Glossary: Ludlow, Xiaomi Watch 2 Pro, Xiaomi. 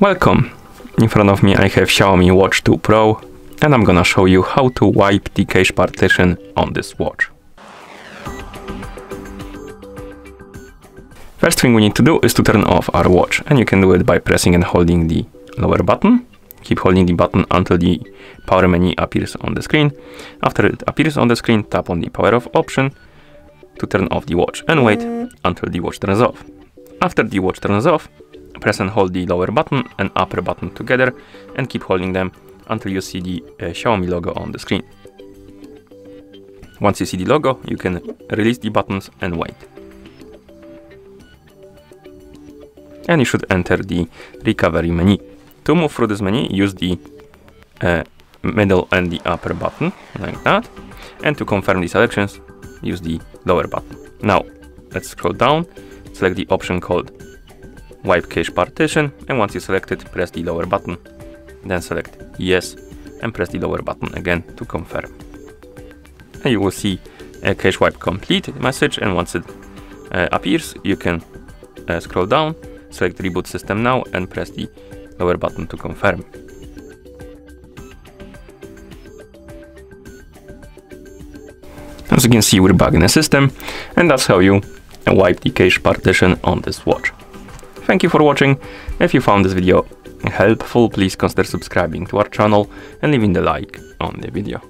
Welcome! In front of me I have Xiaomi Watch 2 Pro and I'm gonna show you how to wipe the cache partition on this watch. First thing we need to do is to turn off our watch, and you can do it by pressing and holding the lower button. Keep holding the button until the power menu appears on the screen. After it appears on the screen, tap on the power off option to turn off the watch and wait until the watch turns off. After the watch turns off, press and hold the lower button and upper button together and keep holding them until you see the Xiaomi logo on the screen. Once you see the logo, you can release the buttons and wait. And you should enter the recovery menu. To move through this menu, use the middle and the upper button, like that. And to confirm the selections, use the lower button. Now, let's scroll down, select the option called Wipe Cache Partition, and once you select it, press the lower button. Then select Yes, and press the lower button again to confirm. And you will see a Cache Wipe Complete message, and once it appears, you can scroll down, select Reboot System Now, and press the lower button to confirm. As you can see, we're back in the system, and that's how you wipe the cache partition on this watch. Thank you for watching. If you found this video helpful, please consider subscribing to our channel and leaving the like on the video.